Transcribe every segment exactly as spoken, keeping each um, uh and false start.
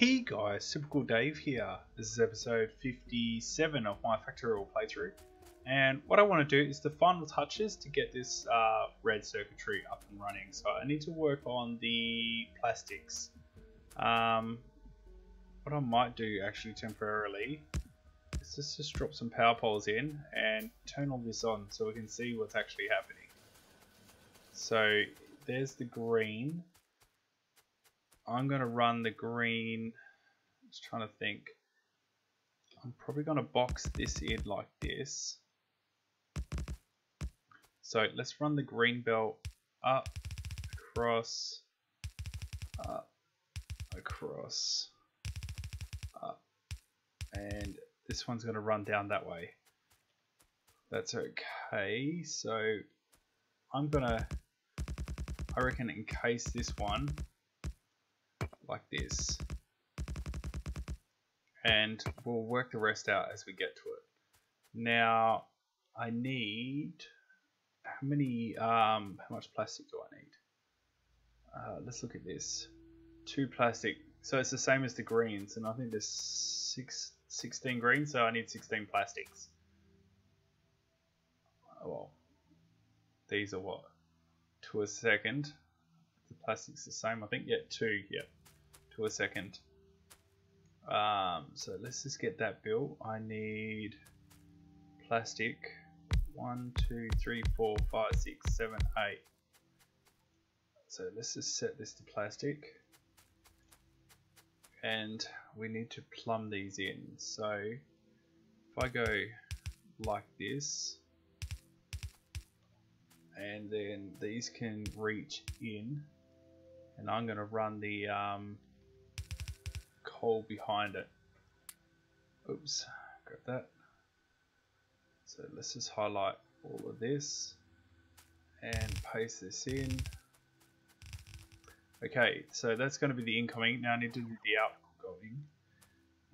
Hey guys, Super Cool Dave here. This is episode fifty-seven of my Factorio playthrough, and what I want to do is the final touches to get this uh, red circuitry up and running. So I need to work on the plastics. Um, what I might do actually temporarily is just, just drop some power poles in and turn all this on so we can see what's actually happening. So there's the green. I'm going to run the green, I'm just trying to think, I'm probably going to box this in like this. So let's run the green belt up, across, up, across, up, and this one's going to run down that way. That's okay, so I'm going to, I reckon, encase this one like this, and we'll work the rest out as we get to it. Now I need, how many um, how much plastic do I need? Uh, let's look at this. Two plastic, so it's the same as the greens, and I think there's six, sixteen greens, so I need sixteen plastics. Oh, well, these are what, to a second, the plastic's the same I think, yeah, two, yeah. A second. Um, so let's just get that built. I need plastic one, two, three, four, five, six, seven, eight. So let's just set this to plastic, and we need to plumb these in. So if I go like this, and then these can reach in, and I'm going to run the um, hole behind it. Oops, grab that. So let's just highlight all of this and paste this in. Okay, so that's going to be the incoming. Now I need to do the outgoing.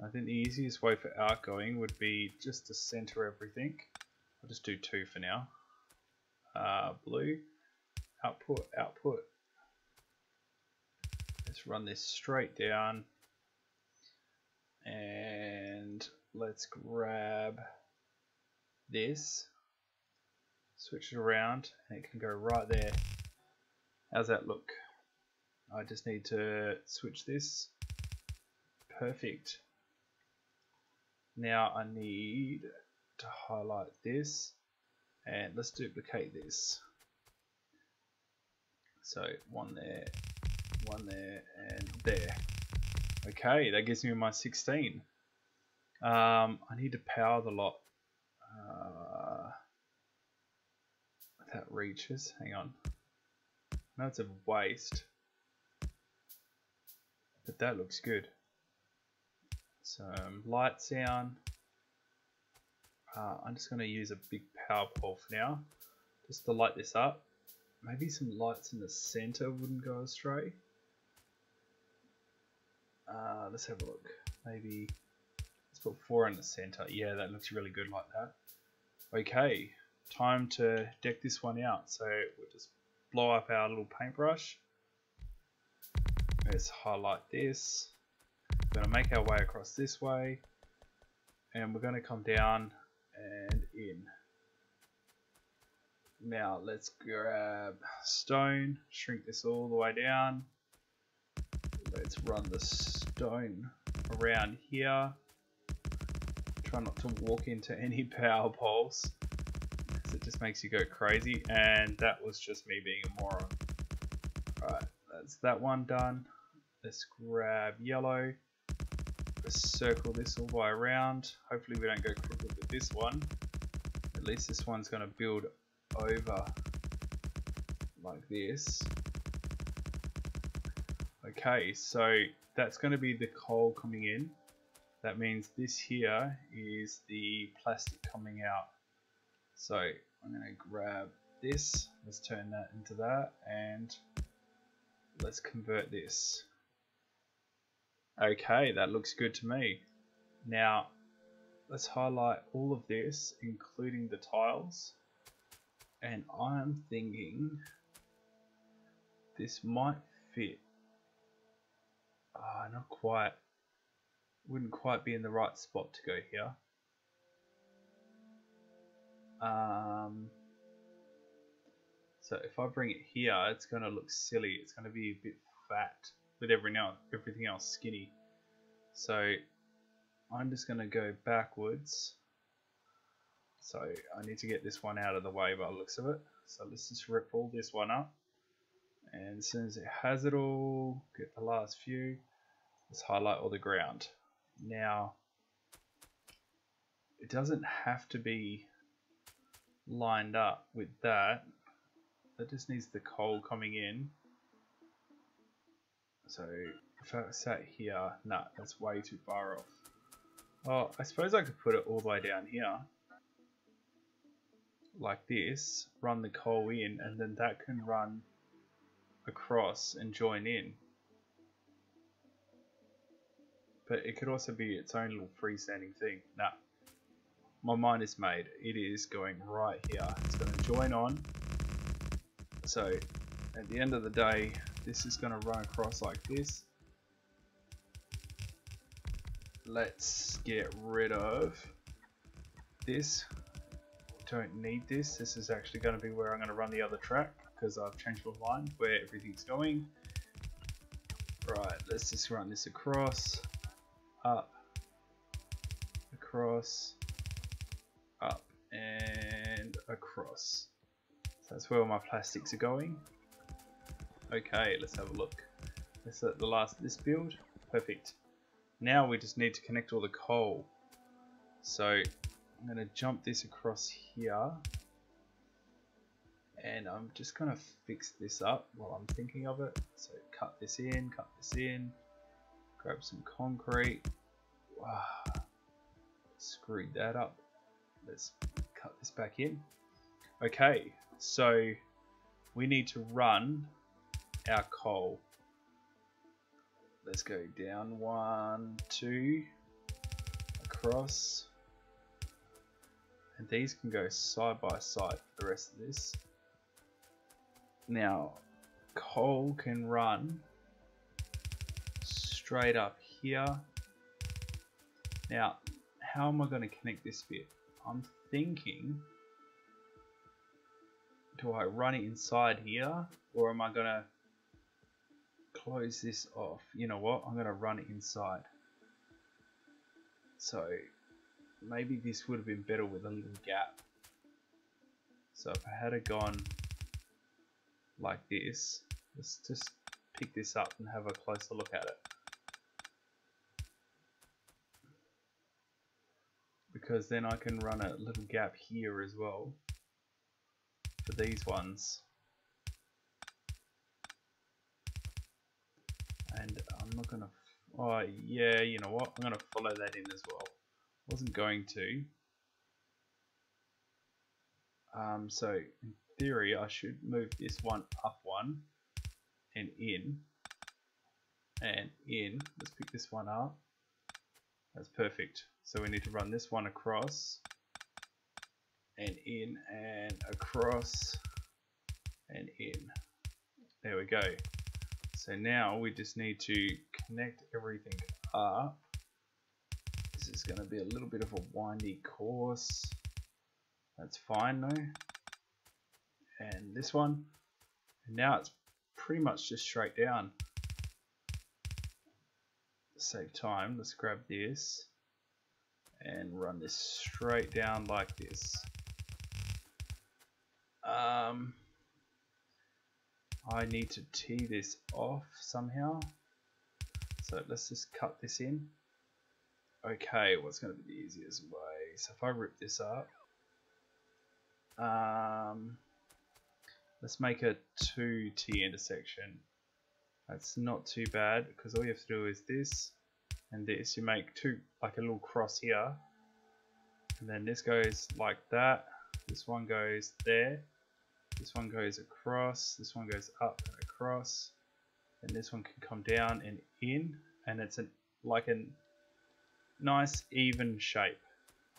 I think the easiest way for outgoing would be just to center everything. I'll just do two for now. Uh, blue, output, output. Let's run this straight down. And let's grab this, switch it around, and it can go right there. How's that look? I just need to switch this. Perfect. Now I need to highlight this, and let's duplicate this. So one there, one there, and there. Okay, that gives me my sixteen. Um, I need to power the lot. Uh, that reaches. Hang on. No, it's a waste. But that looks good. Some light sound. Uh, I'm just going to use a big power pole for now, just to light this up. Maybe some lights in the center wouldn't go astray. Uh, let's have a look. Maybe let's put four in the center. Yeah, that looks really good like that. Okay, time to deck this one out. So we'll just blow up our little paintbrush. Let's highlight this. We're going to make our way across this way, and we're going to come down and in. Now let's grab stone, shrink this all the way down. Let's run the stone around here. Try not to walk into any power poles, because it just makes you go crazy. And that was just me being a moron. Alright, that's that one done. Let's grab yellow. Let's circle this all the way around. Hopefully we don't go crooked with this one. At least this one's going to build over like this. Okay, so that's going to be the coal coming in. That means this here is the plastic coming out. So I'm going to grab this, let's turn that into that, and let's convert this. Okay, that looks good to me. Now let's highlight all of this, including the tiles, and I'm thinking this might fit. Ah, uh, not quite. wouldn't quite be in the right spot to go here. Um, so if I bring it here, it's going to look silly. It's going to be a bit fat with every now everything else skinny. So I'm just going to go backwards. So I need to get this one out of the way by the looks of it. So let's just rip all this one up. And as soon as it has it all, get the last few. Let's highlight all the ground. Now, it doesn't have to be lined up with that. That just needs the coal coming in. So if I sat here, nah, that's way too far off. Oh, I suppose I could put it all the way down here. Like this, run the coal in, and then that can run across and join in. But it could also be its own little freestanding thing. Nah, my mind is made. It is going right here. It's going to join on. So at the end of the day, this is going to run across like this. Let's get rid of this. Don't need this. This is actually going to be where I'm going to run the other track, because I've changed my line where everything's going. Right, let's just run this across, up, across, up, and across. So that's where all my plastics are going. Okay, let's have a look. Let's let the last of this build. Perfect. Now we just need to connect all the coal. So I'm going to jump this across here, and I'm just going to fix this up while I'm thinking of it. So cut this in, cut this in, grab some concrete. Wow, screwed that up. Let's cut this back in. Okay, so we need to run our coal. Let's go down one, two, across. And these can go side by side for the rest of this. Now, coal can run straight up here. Now, how am I going to connect this bit? I'm thinking, do I run it inside here, or am I going to close this off? You know what? I'm going to run it inside. So maybe this would have been better with a little gap. So if I had gone like this, let's just pick this up and have a closer look at it. Because then I can run a little gap here as well for these ones. And I'm not gonna, oh yeah, you know what? I'm gonna follow that in as well. Wasn't going to. Um, so in theory, I should move this one up one and in and in. Let's pick this one up. That's perfect. So we need to run this one across and in and across and in. There we go. So now we just need to connect everything up. It's going to be a little bit of a windy course. That's fine though. And this one. And now it's pretty much just straight down. Save time. Let's grab this and run this straight down like this. Um, I need to tee this off somehow. So let's just cut this in. Okay, what's going to be the easiest way? So if I rip this up, um, let's make a two T intersection. That's not too bad, because all you have to do is this and this. You make two, like a little cross here, and then this goes like that. This one goes there. This one goes across. This one goes up and across, and this one can come down and in, and it's an like an nice even shape.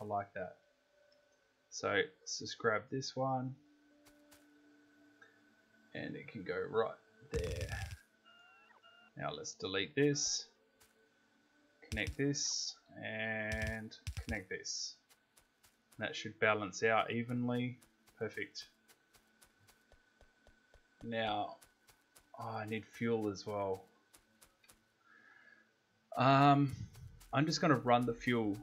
I like that. So let's just grab this one, and it can go right there. Now let's delete this, connect this and connect this. That should balance out evenly. Perfect. Now, oh, I need fuel as well. Um, I'm just going to run the fuel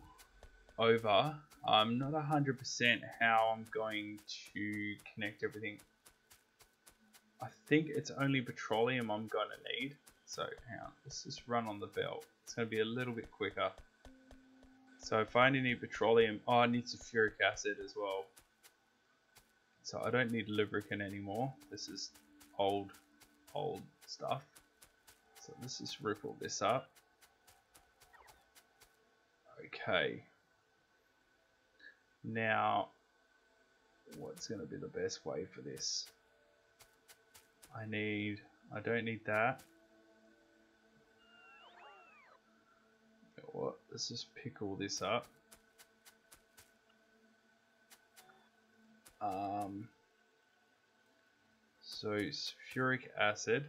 over. I'm not one hundred percent how I'm going to connect everything. I think it's only petroleum I'm going to need. So hang on, let's just run on the belt. It's going to be a little bit quicker. So if I need petroleum, oh, I need sulfuric acid as well. So I don't need lubricant anymore. This is old, old stuff. So let's just ripple this up. Okay. Now, what's going to be the best way for this? I need, I don't need that. You know what? Let's just pick all this up. Um, so sulfuric acid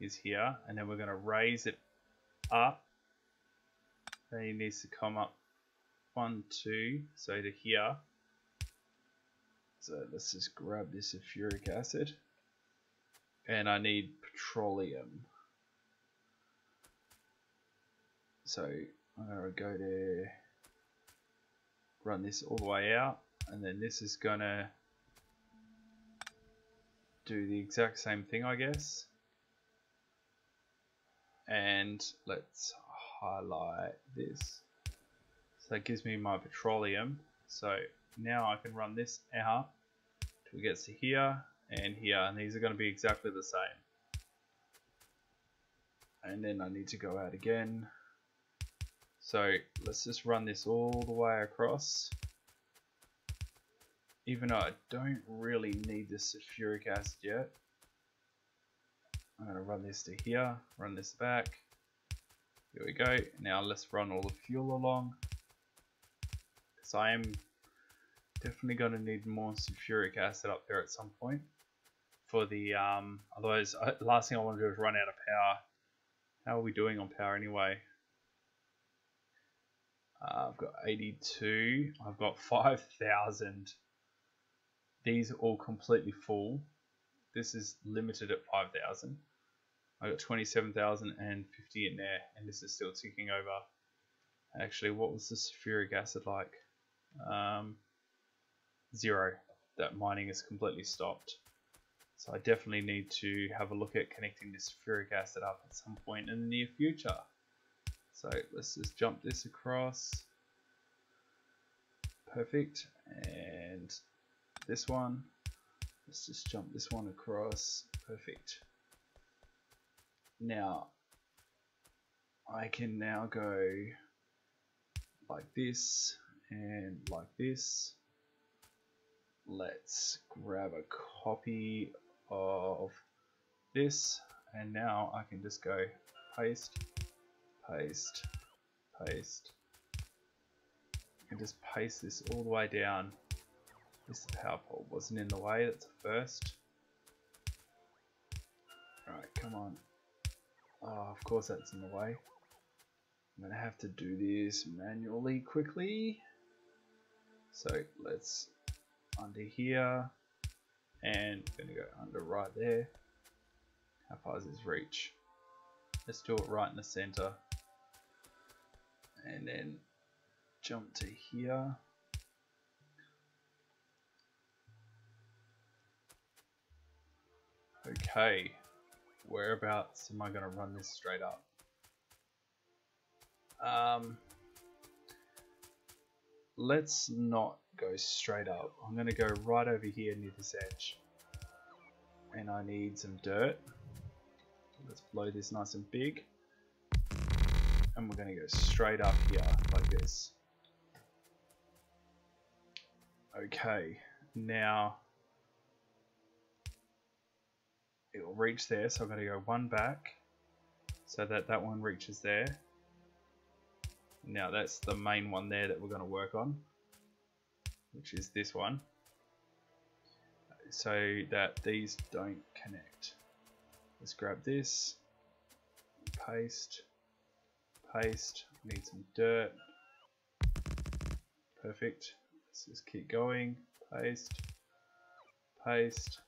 is here, and then we're going to raise it up. Then it needs to come up one, two, so to here. So let's just grab this sulfuric acid, and I need petroleum. So I'm going to go to run this all the way out. And then this is gonna do the exact same thing, I guess. And let's highlight this. So that gives me my petroleum. So now I can run this out till it gets to here and here. And these are gonna be exactly the same. And then I need to go out again. So let's just run this all the way across. Even though I don't really need the sulfuric acid yet, I'm going to run this to here, run this back. Here we go. Now let's run all the fuel along, because I am definitely going to need more sulfuric acid up there at some point. For the um, otherwise, I, last thing I want to do is run out of power. How are we doing on power anyway? Uh, I've got eighty-two. I've got five thousand. These are all completely full. This is limited at five thousand. I got twenty-seven thousand fifty in there, and this is still ticking over. Actually, what was the sulfuric acid like? Um, zero. That mining is completely stopped. So I definitely need to have a look at connecting this sulfuric acid up at some point in the near future. So let's just jump this across. Perfect. And this one, let's just jump this one across. Perfect. Now I can now go like this and like this. Let's grab a copy of this, and now I can just go paste, paste, paste, and just paste this all the way down. This power pole wasn't in the way, that's a first. Alright, come on. Oh, of course that's in the way. I'm going to have to do this manually quickly. So let's under here. And I'm going to go under right there. How far is this reach? Let's do it right in the center. And then jump to here. Okay, whereabouts am I going to run this straight up? Um, let's not go straight up. I'm going to go right over here near this edge. And I need some dirt. Let's blow this nice and big. And we're going to go straight up here like this. Okay, now it'll reach there, so I'm going to go one back so that that one reaches there. Now that's the main one there that we're going to work on, which is this one, so that these don't connect. Let's grab this, paste, paste, we need some dirt. Perfect. Let's just keep going. Paste, paste,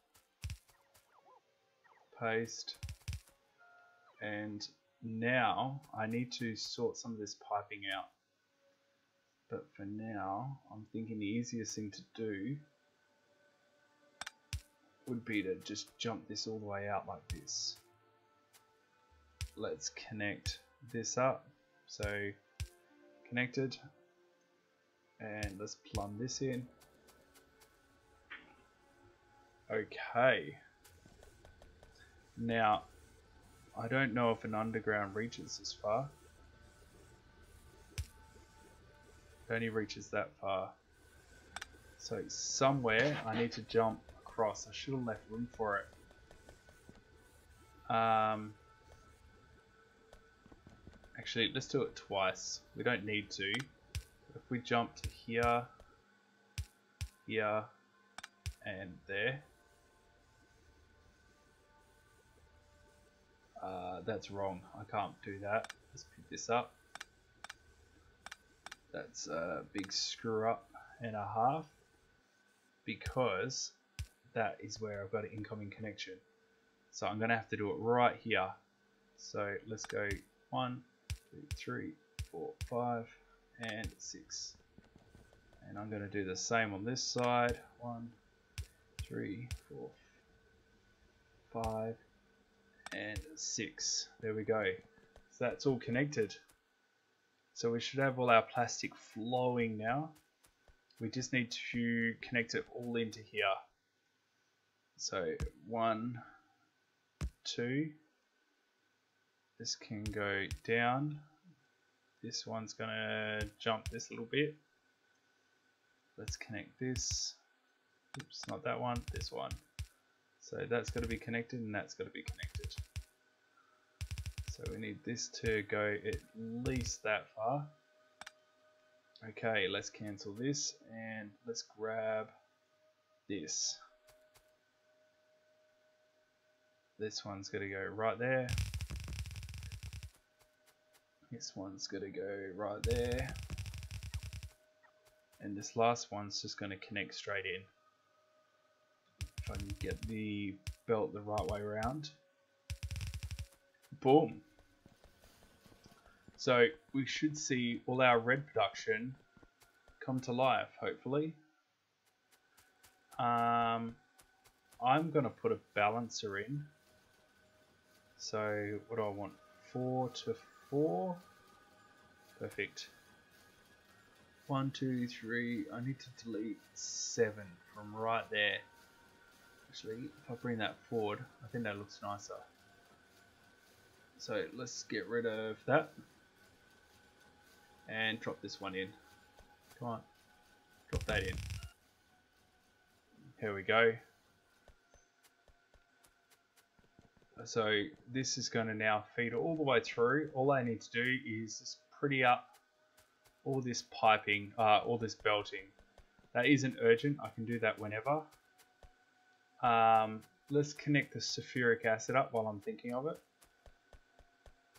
paste. And now I need to sort some of this piping out. But for now, I'm thinking the easiest thing to do would be to just jump this all the way out like this. Let's connect this up. So connected. And let's plumb this in. Okay. Now, I don't know if an underground reaches this far. It only reaches that far. So somewhere I need to jump across. I should have left room for it. Um, actually, let's do it twice. We don't need to. If we jumped here, here, and there, uh, that's wrong. I can't do that. Let's pick this up. That's a big screw up and a half, because that is where I've got an incoming connection. So I'm going to have to do it right here. So let's go one, two, three, four, five. And six, and I'm going to do the same on this side. One, three, four, five, and six. There we go. So that's all connected. So we should have all our plastic flowing now. We just need to connect it all into here. So one, two. This can go down. This one's gonna jump this little bit. Let's connect this. Oops, not that one, this one. So that's gotta be connected and that's gotta be connected. So we need this to go at least that far. Okay, let's cancel this and let's grab this. This one's gonna go right there. This one's gonna go right there, and this last one's just gonna connect straight in. If I can get the belt the right way around, boom. So we should see all our red production come to life, hopefully. Um, I'm gonna put a balancer in. So what do I want? Four to four. Four, perfect. One, two, three. I need to delete seven from right there. Actually, if I bring that forward, I think that looks nicer. So let's get rid of that and drop this one in. Come on, drop that in. Here we go. So this is going to now feed all the way through. All I need to do is just pretty up all this piping, uh, all this belting. That isn't urgent. I can do that whenever. Um, let's connect the sulfuric acid up while I'm thinking of it.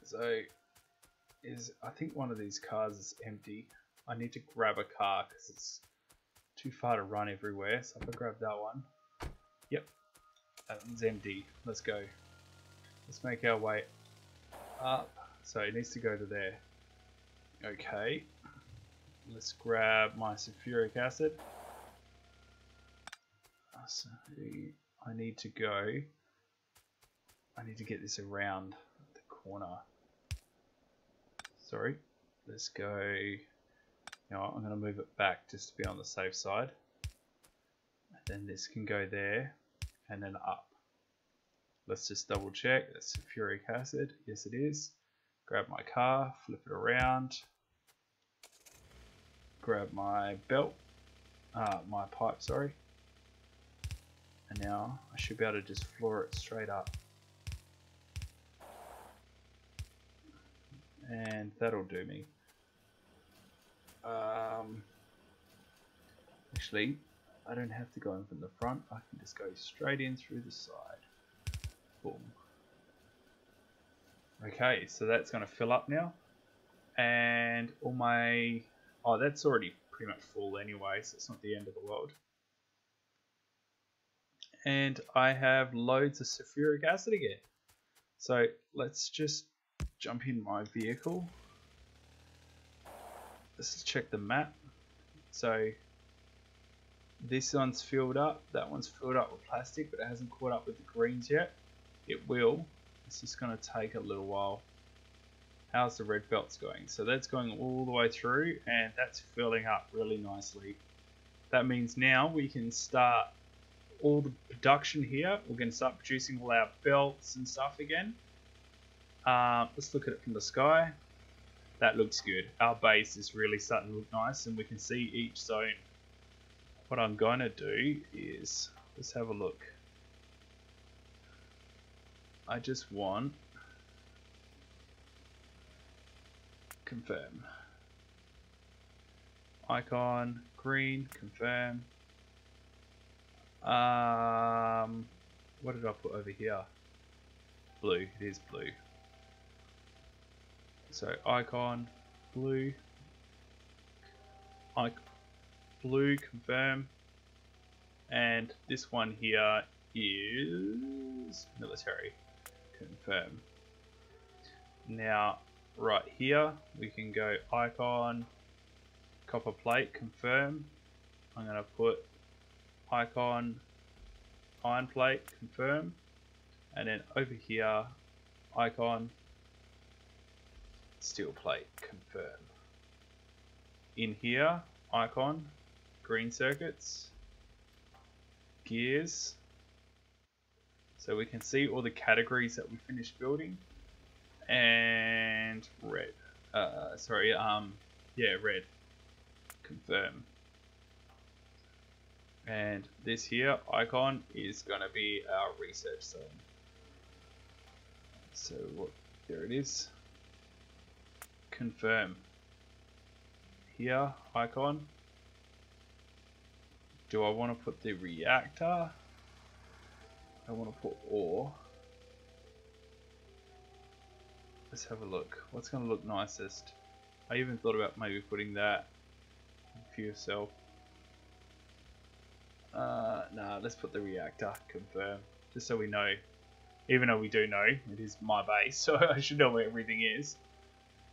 So is I think one of these cars is empty. I need to grab a car because it's too far to run everywhere. So I'm going to grab that one. Yep, that one's empty. Let's go. Let's make our way up, so it needs to go to there. Okay, let's grab my sulfuric acid. So I need to go, I need to get this around the corner. Sorry, let's go, now I'm going to move it back just to be on the safe side. And then this can go there and then up. Let's just double check, that's sulfuric acid, yes it is. Grab my car, flip it around. Grab my belt, uh, my pipe, sorry. And now I should be able to just floor it straight up. And that'll do me. Um, actually, I don't have to go in from the front, I can just go straight in through the side. Boom. Okay, so that's going to fill up now. and all my, oh, that's already pretty much full anyway, so it's not the end of the world. And I have loads of sulfuric acid again. So let's just jump in my vehicle. Let's check the map. So this one's filled up, that one's filled up with plastic, but it hasn't caught up with the greens yet. It will. It's just going to take a little while. How's the red belts going? So that's going all the way through, and that's filling up really nicely. That means now we can start all the production here. We're going to start producing all our belts and stuff again. Uh, let's look at it from the sky. That looks good. Our base is really starting to look nice, and we can see each zone. What I'm going to do is, let's have a look. I just want confirm icon green, confirm. Um, what did I put over here? Blue. It is blue. So icon blue, I blue confirm, and this one here is military. Confirm. Now right here we can go icon copper plate, confirm. I'm going to put icon iron plate, confirm, and then over here icon steel plate, confirm. In here icon green circuits, gears. So we can see all the categories that we finished building, and red, uh, sorry, um, yeah, red, confirm. And this here, icon, is going to be our research zone. So what, there it is, confirm. Here, icon, do I want to put the reactor? I want to put ore. Let's have a look. What's going to look nicest? I even thought about maybe putting that fuel cell. Uh, nah, let's put the reactor, confirm. Just so we know. Even though we do know, it is my base, so I should know where everything is.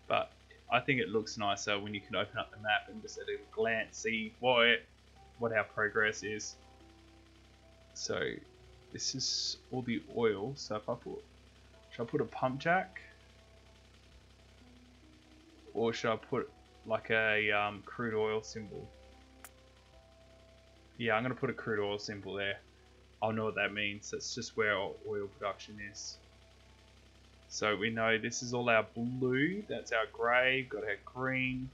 But I think it looks nicer when you can open up the map and just at a glance see what, what our progress is. So this is all the oil, so if I put, should I put a pump jack? Or should I put like a um, crude oil symbol? Yeah, I'm going to put a crude oil symbol there. I'll know what that means. That's just where our oil production is. So we know this is all our blue, that's our grey, got our green.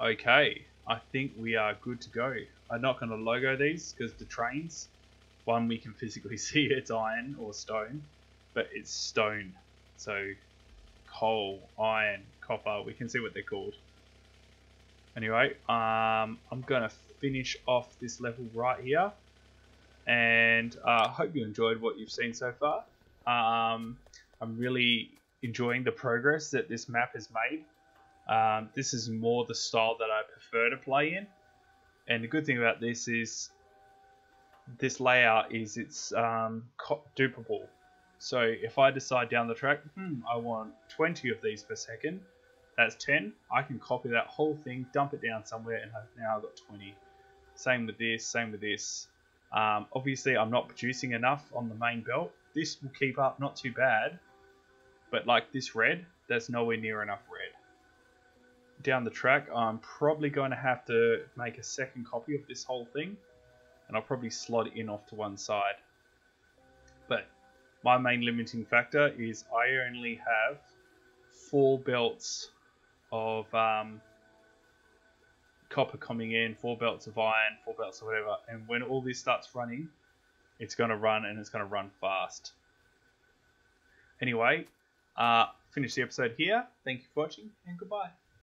Okay, I think we are good to go. I'm not going to logo these because the trains, one we can physically see it's iron or stone, but it's stone. So coal, iron, copper, we can see what they're called. Anyway, um, I'm going to finish off this level right here. And I uh, hope you enjoyed what you've seen so far. Um, I'm really enjoying the progress that this map has made. Um, this is more the style that I prefer to play in. And the good thing about this is, this layout is it's um, dupable. So if I decide down the track, hmm, I want twenty of these per second, that's ten. I can copy that whole thing, dump it down somewhere, and I've now got twenty. Same with this, same with this. Um, obviously, I'm not producing enough on the main belt. This will keep up, not too bad. But like this red, that's nowhere near enough red. Down the track, I'm probably going to have to make a second copy of this whole thing, and I'll probably slot in off to one side. But my main limiting factor is I only have four belts of um, copper coming in, four belts of iron, four belts of whatever, and when all this starts running, it's going to run, and it's going to run fast. Anyway, uh, finish the episode here. Thank you for watching, and goodbye.